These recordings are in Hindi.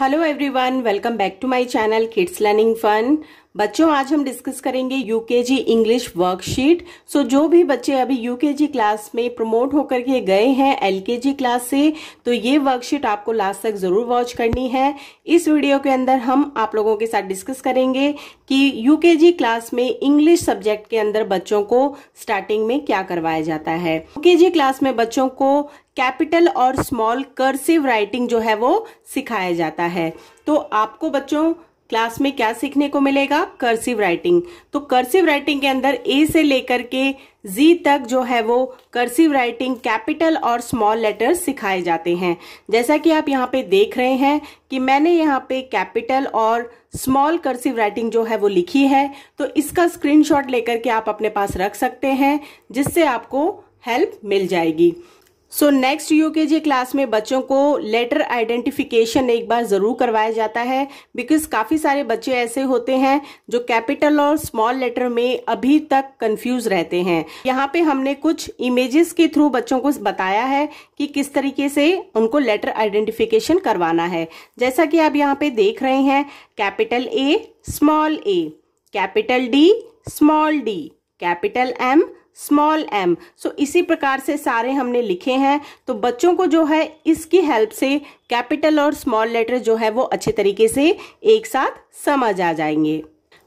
Hello everyone, welcome back to my channel kids learning fun. बच्चों, आज हम डिस्कस करेंगे यूकेजी इंग्लिश वर्कशीट। सो जो भी बच्चे अभी यूकेजी क्लास में प्रमोट होकर के गए हैं एलकेजी क्लास से, तो ये वर्कशीट आपको लास्ट तक जरूर वॉच करनी है। इस वीडियो के अंदर हम आप लोगों के साथ डिस्कस करेंगे कि यूकेजी क्लास में इंग्लिश सब्जेक्ट के अंदर बच्चों को स्टार्टिंग में क्या करवाया जाता है। यूकेजी क्लास में बच्चों को कैपिटल और स्मॉल कर्सिव राइटिंग जो है वो सिखाया जाता है। तो आपको बच्चों क्लास में क्या सीखने को मिलेगा? Cursive writing. तो कर्सिव राइटिंग के अंदर ए से लेकर के जी तक जो है वो कर्सिव राइटिंग कैपिटल और स्मॉल लेटर्स सिखाए जाते हैं। जैसा कि आप यहाँ पे देख रहे हैं कि मैंने यहाँ पे कैपिटल और स्मॉल कर्सिव राइटिंग जो है वो लिखी है, तो इसका स्क्रीनशॉट लेकर के आप अपने पास रख सकते हैं, जिससे आपको हेल्प मिल जाएगी। सो नेक्स्ट यूकेजी क्लास में बच्चों को लेटर आइडेंटिफिकेशन एक बार जरूर करवाया जाता है, बिकॉज काफी सारे बच्चे ऐसे होते हैं जो कैपिटल और स्मॉल लेटर में अभी तक कंफ्यूज रहते हैं। यहाँ पे हमने कुछ इमेजेस के थ्रू बच्चों को बताया है कि किस तरीके से उनको लेटर आइडेंटिफिकेशन करवाना है। जैसा कि आप यहाँ पे देख रहे हैं, capital A small A, capital D small D, capital M small M. So इसी प्रकार से सारे हमने लिखे हैं। तो बच्चों को जो है इसकी हेल्प से कैपिटल और स्मॉल लेटर जो है वो अच्छे तरीके से एक साथ समझ आ जाएंगे।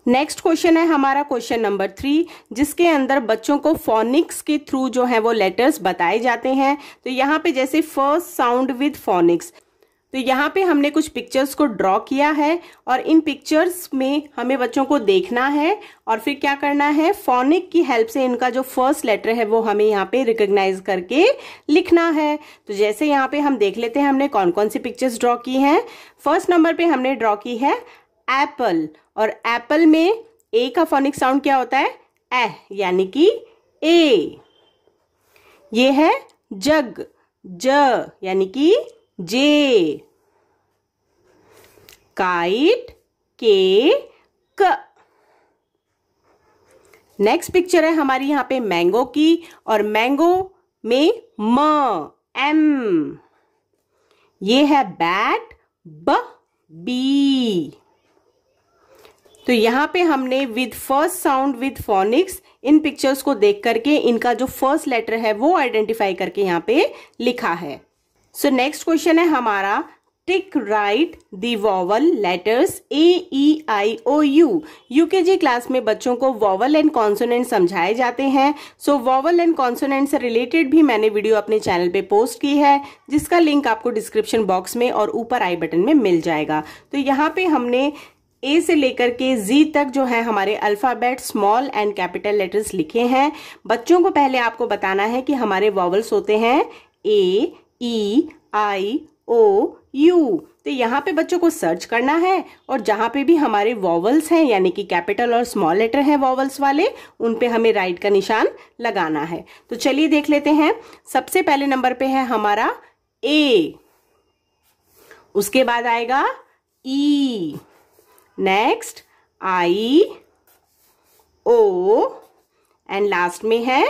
नेक्स्ट क्वेश्चन है हमारा क्वेश्चन नंबर 3, जिसके अंदर बच्चों को फोनिक्स के थ्रू जो है वो लेटर्स बताए जाते हैं। तो यहाँ पे जैसे फर्स्ट साउंड विद फोनिक्स, तो यहाँ पे हमने कुछ पिक्चर्स को ड्रॉ किया है और इन पिक्चर्स में हमें बच्चों को देखना है और फिर क्या करना है, फोनिक की हेल्प से इनका जो फर्स्ट लेटर है वो हमें यहाँ पे रिकॉग्नाइज करके लिखना है। तो जैसे यहाँ पे हम देख लेते हैं हमने कौन कौन सी पिक्चर्स ड्रॉ की हैं। फर्स्ट नंबर पे हमने ड्रॉ की है एप्पल, और एप्पल में ए का फोनिक साउंड क्या होता है, ए, यानी कि ए। ये है जग, ज, यानी कि जे। काइट, के, क। नेक्स्ट पिक्चर है हमारी यहाँ पे मैंगो की, और मैंगो में म, एम। ये है बैट, ब, बी। तो यहाँ पे हमने with first sound with phonics in pictures को देख करके इनका जो फर्स्ट लेटर है वो आइडेंटिफाई करके यहाँ पे लिखा है। सो नेक्स्ट क्वेश्चन है हमारा tick right the vowel letters A E I O U. UKG class में बच्चों को वॉवल एंड कॉन्सोनेंट समझाए जाते हैं। सो वॉवल एंड कॉन्सोनेंट से रिलेटेड भी मैंने वीडियो अपने चैनल पे पोस्ट की है, जिसका लिंक आपको डिस्क्रिप्शन बॉक्स में और ऊपर आई बटन में मिल जाएगा। तो यहाँ पे हमने ए से लेकर के जी तक जो है हमारे alphabet small and capital letters लिखे हैं। बच्चों को पहले आपको बताना है कि हमारे वॉवल्स होते हैं ए ई आई ओ यू। तो यहाँ पे बच्चों को सर्च करना है और जहाँ पे भी हमारे वॉवल्स हैं यानी कि कैपिटल और स्मॉल लेटर हैं वॉवल्स वाले, उन पे हमें राइट का निशान लगाना है। तो चलिए देख लेते हैं। सबसे पहले नंबर पे है हमारा ए, उसके बाद आएगा E, next I O, and last में है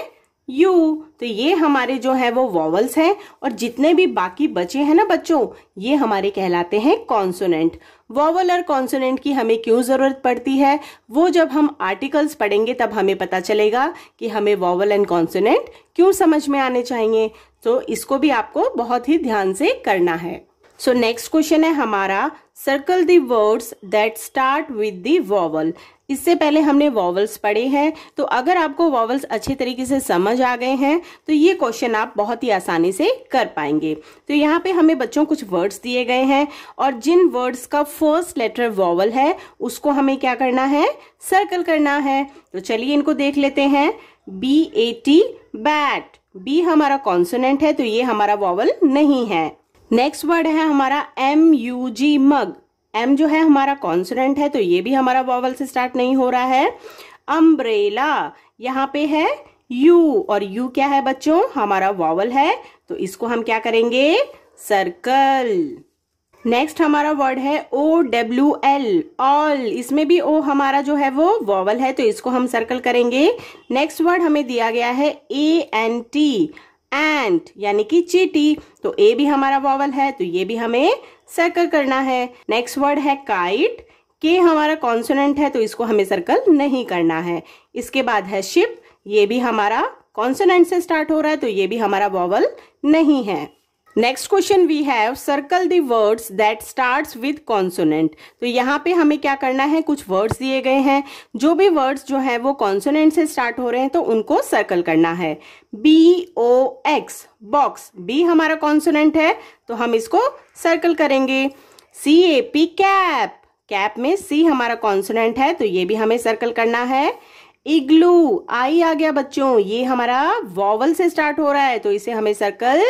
यू। तो ये हमारे जो है वो वॉवल्स हैं, और जितने भी बाकी बचे हैं ना बच्चों, ये हमारे कहलाते हैं कॉन्सोनेंट। वॉवल और कॉन्सोनेंट की हमें क्यों जरूरत पड़ती है, वो जब हम आर्टिकल्स पढ़ेंगे तब हमें पता चलेगा कि हमें वॉवल एंड कॉन्सोनेंट क्यों समझ में आने चाहिए। तो इसको भी आपको बहुत ही ध्यान से करना है। सो नेक्स्ट क्वेश्चन है हमारा circle the words that start with the vowel. इससे पहले हमने वॉवल्स पढ़े हैं, तो अगर आपको वॉवल्स अच्छे तरीके से समझ आ गए हैं तो ये क्वेश्चन आप बहुत ही आसानी से कर पाएंगे। तो यहाँ पे हमें बच्चों कुछ वर्ड्स दिए गए हैं, और जिन वर्ड्स का फर्स्ट लेटर वॉवल है उसको हमें क्या करना है, सर्कल करना है। तो चलिए इनको देख लेते हैं। B A T, bat. B हमारा कॉन्सोनेंट है, तो ये हमारा वॉवल नहीं है। नेक्स्ट वर्ड है हमारा M U G, mug. M जो है हमारा कॉन्सोनेंट है, तो ये भी हमारा वॉवल से स्टार्ट नहीं हो रहा है। अम्ब्रेला, यहाँ पे है यू, और यू क्या है बच्चों, हमारा वॉवल है, तो इसको हम क्या करेंगे, सर्कल। नेक्स्ट हमारा वर्ड है ओ डब्ल्यू एल, ऑल। इसमें भी ओ हमारा जो है वो वॉवल है, तो इसको हम सर्कल करेंगे। नेक्स्ट वर्ड हमें दिया गया है ए एन टी, एंट यानी कि चींटी, तो ए भी हमारा वॉवल है तो ये भी हमें सर्कल करना है। नेक्स्ट वर्ड है काइट, के हमारा कॉन्सोनेंट है तो इसको हमें सर्कल नहीं करना है। इसके बाद है शिप, ये भी हमारा कॉन्सोनेंट से स्टार्ट हो रहा है तो ये भी हमारा वॉवल नहीं है। Next question we have circle the words that starts with consonant. तो यहाँ पे हमें क्या करना है, कुछ वर्ड्स दिए गए हैं, जो भी वर्ड्स जो है वो कॉन्सोनेंट से स्टार्ट हो रहे हैं तो उनको सर्कल करना है। B O X box, B हमारा कॉन्सोनेंट है तो हम इसको सर्कल करेंगे। C A P cap, cap में सी हमारा कॉन्सोनेंट है तो ये भी हमें सर्कल करना है। इग्लू, आई आ गया बच्चों, ये हमारा वॉवल से स्टार्ट हो रहा है तो इसे हमें सर्कल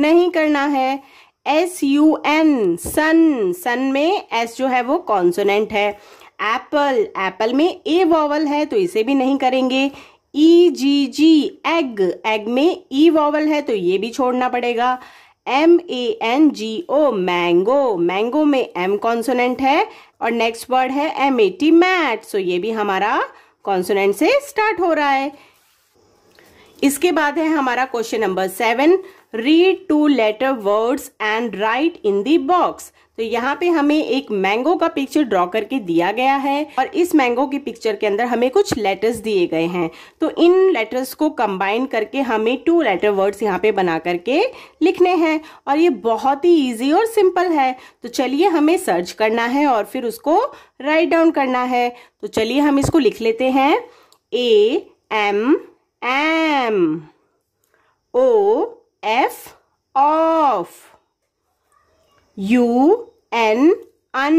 नहीं करना है। S U N sun, sun में एस जो है वो कॉन्सोनेंट है। एप्पल, एप्पल में ए वॉवल है तो इसे भी नहीं करेंगे। ई जी जी एग, एग में ई वॉवल है तो ये भी छोड़ना पड़ेगा। M A N G O mango, mango में एम कॉन्सोनेंट है। और नेक्स्ट वर्ड है M A T mat, so ये भी हमारा कॉन्सोनेंट से स्टार्ट हो रहा है। इसके बाद है हमारा question number 7, read 2 letter words and write in the box. तो यहाँ पे हमें एक मैंगो का पिक्चर ड्रॉ करके दिया गया है और इस मैंगो की पिक्चर के अंदर हमें कुछ लेटर्स दिए गए हैं, तो इन लेटर्स को कंबाइन करके हमें 2 लेटर वर्ड्स यहाँ पे बना करके लिखने हैं और ये बहुत ही इजी और सिंपल है। तो चलिए हमें सर्च करना है और फिर उसको राइट डाउन करना है। तो चलिए हम इसको लिख लेते हैं। A M M, O F of, U N un,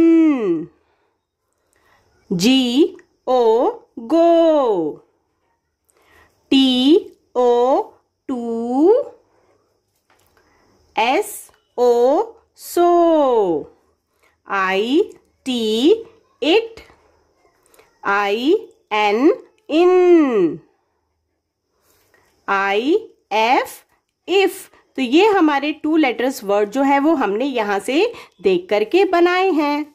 G O go, T O to, S O so, I T it, I N in, I F if। तो ये हमारे 2 लेटर्स वर्ड जो है वो हमने यहाँ से देख करके बनाए हैं।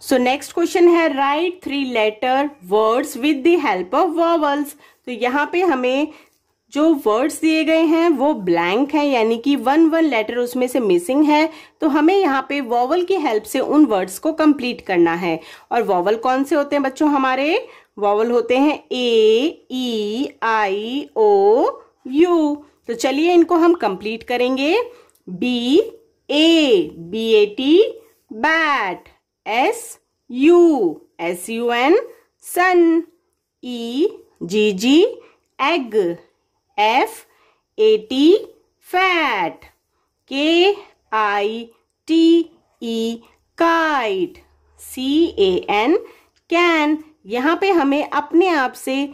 सो नेक्स्ट क्वेश्चन है write 3 letter words with the help of vowels. तो यहाँ पे हमें जो वर्ड्स दिए गए हैं वो ब्लैंक है, यानी कि 1 लेटर उसमें से मिसिंग है, तो हमें यहाँ पे वॉवल की हेल्प से उन वर्ड्स को कंप्लीट करना है। और वॉवल कौन से होते हैं बच्चों, हमारे वॉवल होते हैं ए ई आई ओ यू। तो चलिए इनको हम कंप्लीट करेंगे। B A T bat, S U N sun, E G G egg, F A T fat, K I T E kite, C A N can. यहाँ पे हमें अपने आप से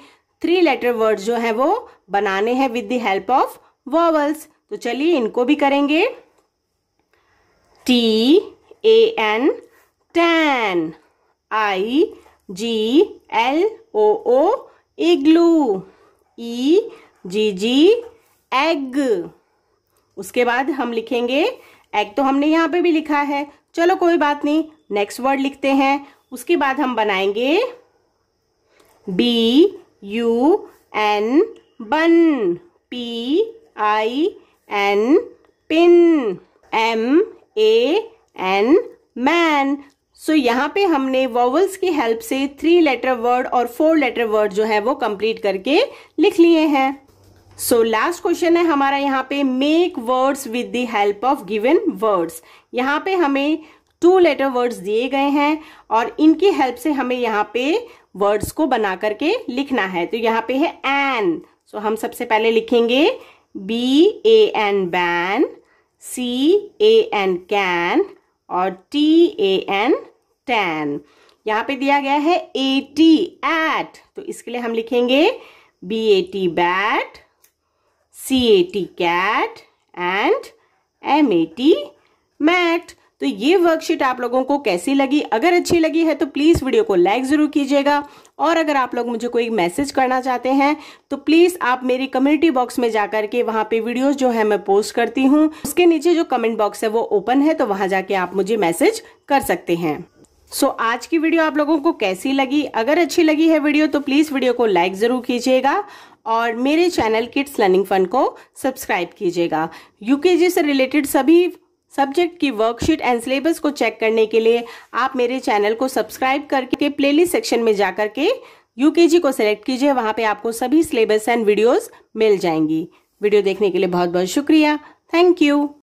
3 लेटर वर्ड जो है वो बनाने हैं with the help of vowels. तो चलिए इनको भी करेंगे। T A N tan, I G L O O igloo, E G G egg. उसके बाद हम लिखेंगे, एग तो हमने यहाँ पे भी लिखा है, चलो कोई बात नहीं, नेक्स्ट वर्ड लिखते हैं। उसके बाद हम बनाएंगे B U N bun, P I N pin, M A N man. So यहाँ पे हमने वॉवल्स की हेल्प से 3 लेटर वर्ड और 4 लेटर वर्ड जो है वो कंप्लीट करके लिख लिए हैं। सो लास्ट क्वेश्चन है हमारा यहाँ पे make words with the help of given words. यहाँ पे हमें 2 लेटर वर्ड्स दिए गए हैं और इनकी हेल्प से हमें यहाँ पे वर्ड्स को बना करके लिखना है। तो यहाँ पे है एन, सो हम सबसे पहले लिखेंगे B A N ban, C A N can और टी ए एन टैन। यहाँ पे दिया गया है ए टी एट, तो इसके लिए हम लिखेंगे B A T bat, C A T cat and M A T mat. तो ये वर्कशीट आप लोगों को कैसी लगी? अगर अच्छी लगी है तो प्लीज़ वीडियो को लाइक ज़रूर कीजिएगा और अगर आप लोग मुझे कोई मैसेज करना चाहते हैं तो प्लीज़ आप मेरी कम्युनिटी बॉक्स में जा करके वहाँ पे वीडियोस जो है मैं पोस्ट करती हूँ, उसके नीचे जो कमेंट बॉक्स है वो ओपन है, तो वहाँ जाके आप मुझे मैसेज कर सकते हैं। सो आज की वीडियो आप लोगों को कैसी लगी? अगर अच्छी लगी है वीडियो तो प्लीज़ वीडियो को लाइक ज़रूर कीजिएगा और मेरे चैनल किड्स लर्निंग फन को सब्सक्राइब कीजिएगा। यूकेजी से रिलेटेड सभी सब्जेक्ट की वर्कशीट एंड सिलेबस को चेक करने के लिए आप मेरे चैनल को सब्सक्राइब करके प्लेलिस्ट सेक्शन में जाकर के यूकेजी को सिलेक्ट कीजिए। वहाँ पे आपको सभी सिलेबस एंड वीडियोस मिल जाएंगी। वीडियो देखने के लिए बहुत बहुत शुक्रिया। Thank you.